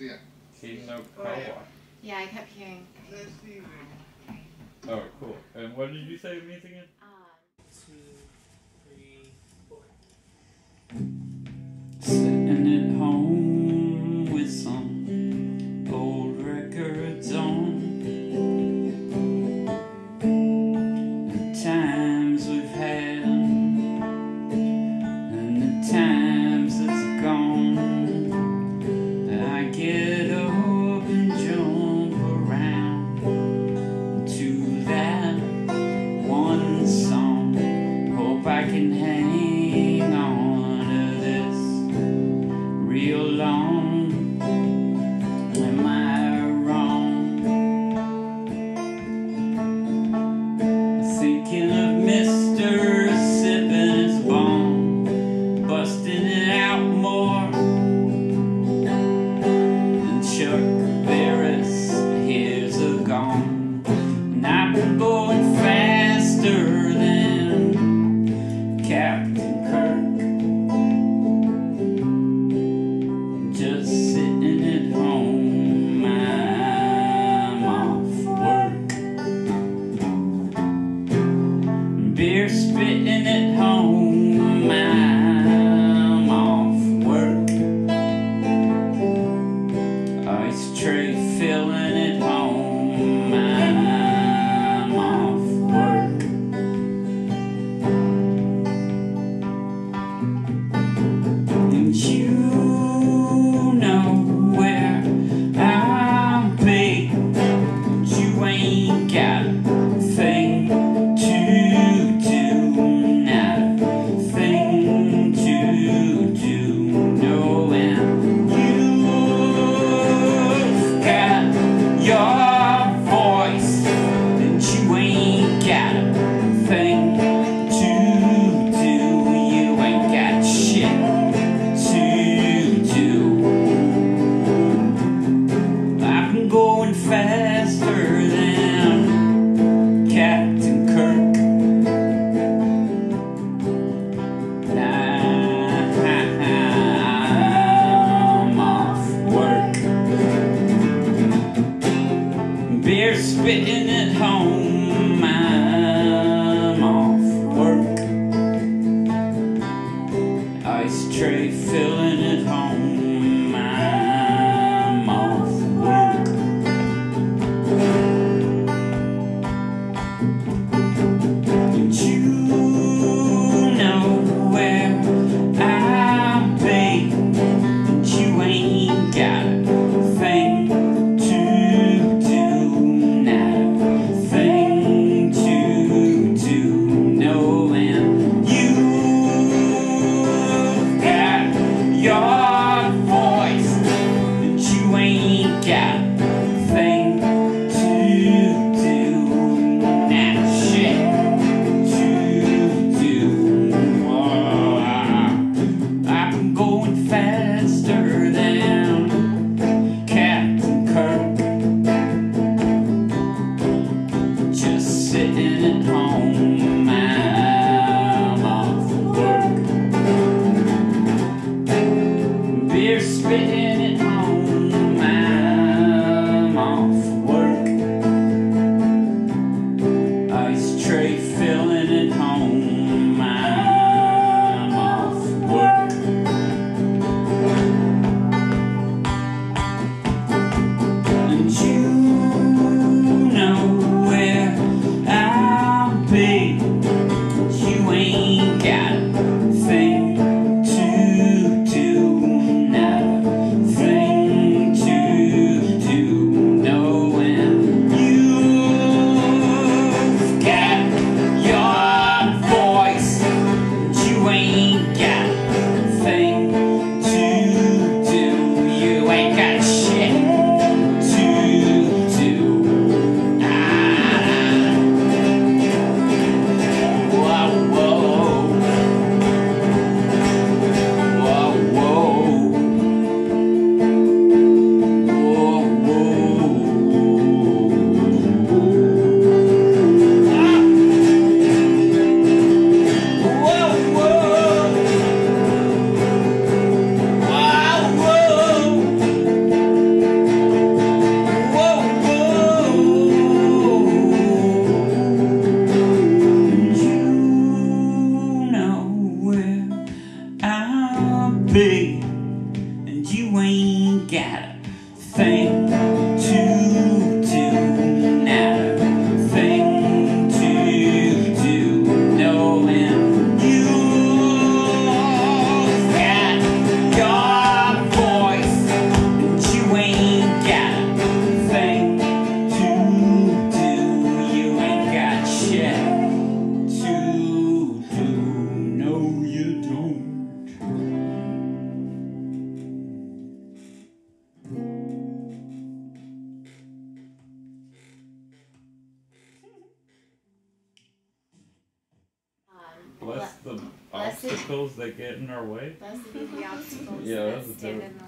Yeah. He's no power. Yeah, I kept hearing. Oh, cool. And what did you say it means again? 2, 3, 4. Sitting at home with some old records on. The times we've had and the times that's gone. Get up and jump around to that one song. Hope I can hang on to this real long. Am I wrong? Thinking of Mr. Sippin' his bomb, busting it out more. Chuck Barris, here's a gong. And I've been going faster than Captain Kirk. Just sitting at home, I'm off work. Beer spitting at home, tray filling at home, I'm off work. And you know where I'm big, but you ain't got a thing to do, not a thing to do, no end. Going faster than Captain Kirk. I'm off work. Beer spitting at home. I'm off work. Ice tray filling at home. I'm off work. Spitting at home, I'm off work. Ice tray filling at home, I'm off work. And you know where I'll be, you ain't got a thing. Bless the obstacles that get in our way. Blessed be the obstacles that stand in our way.